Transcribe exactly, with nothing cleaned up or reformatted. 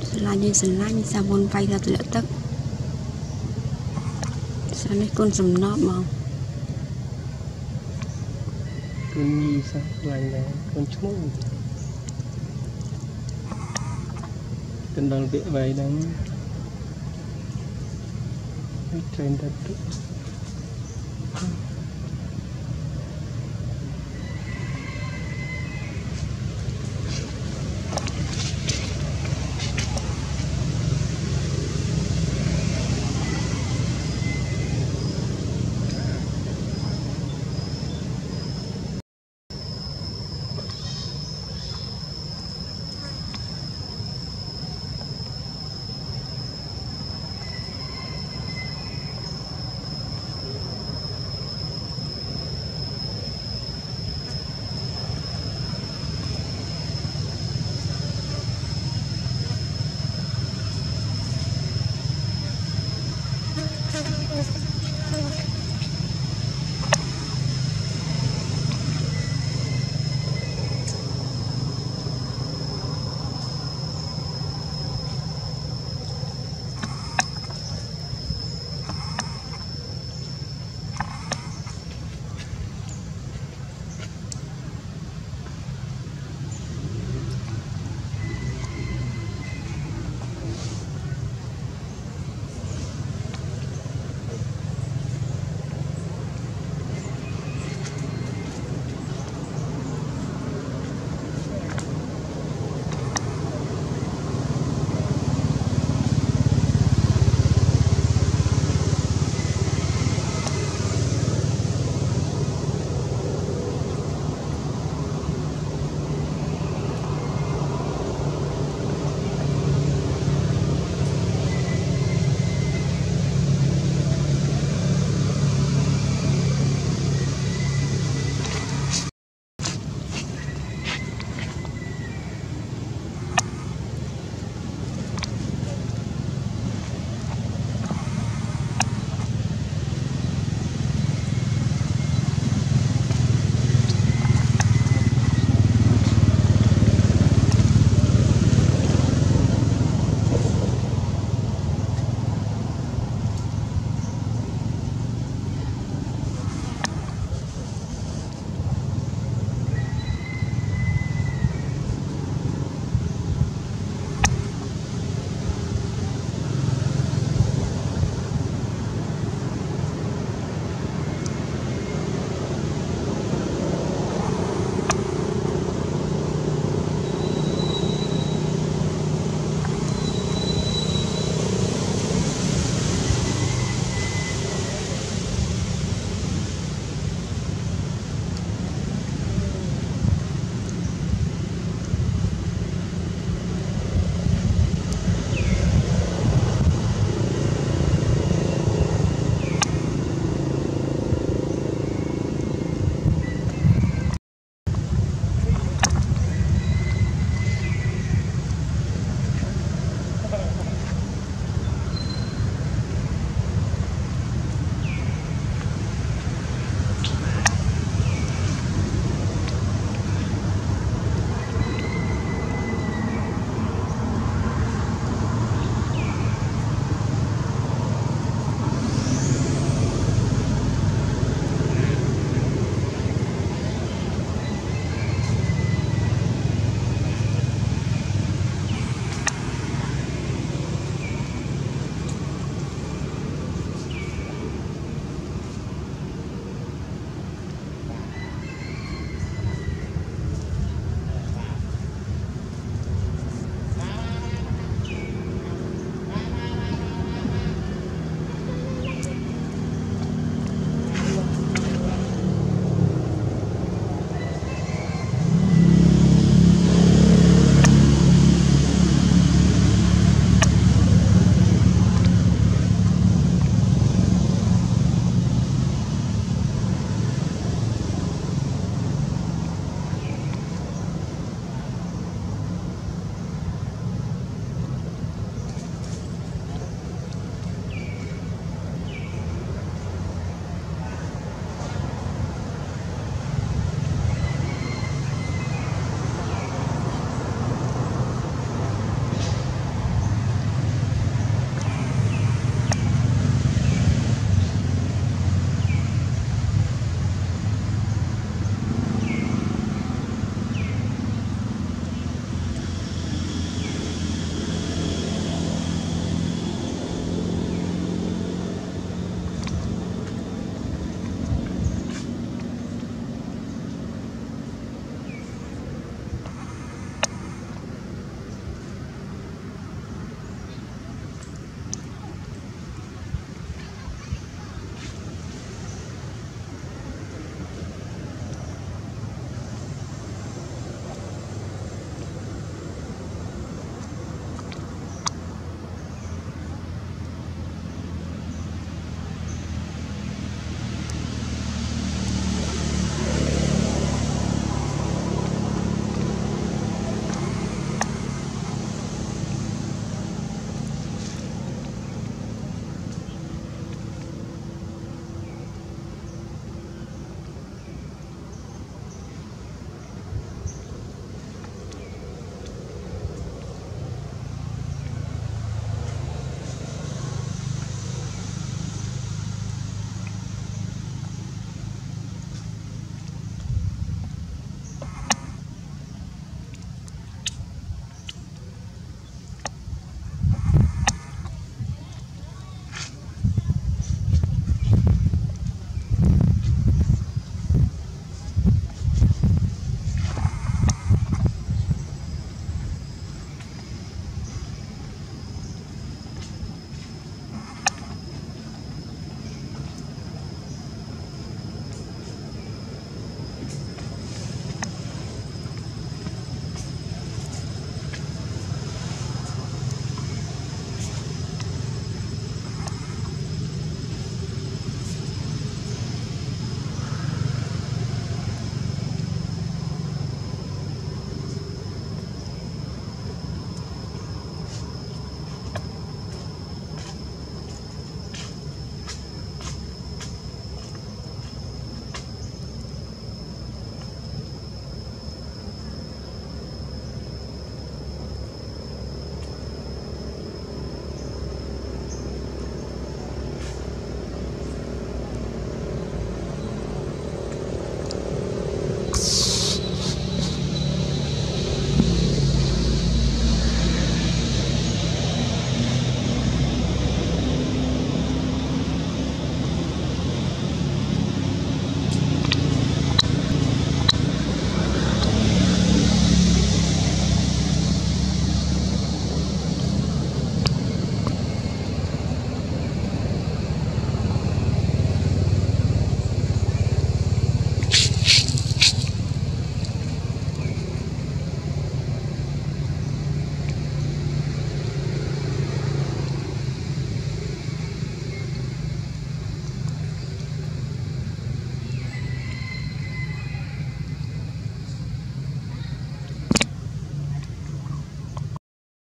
Selanya selanya sabun payah terletak. Selanya kun semnop mau. Kun ni selanya kun cuma. Kun dalam beg bayang. Train tertutup.